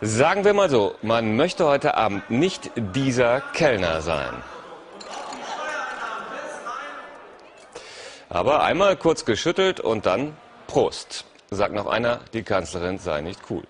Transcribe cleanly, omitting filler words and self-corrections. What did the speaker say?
Sagen wir mal so, man möchte heute Abend nicht dieser Kellner sein. Aber einmal kurz geschüttelt und dann Prost. Sagt noch einer, die Kanzlerin sei nicht cool.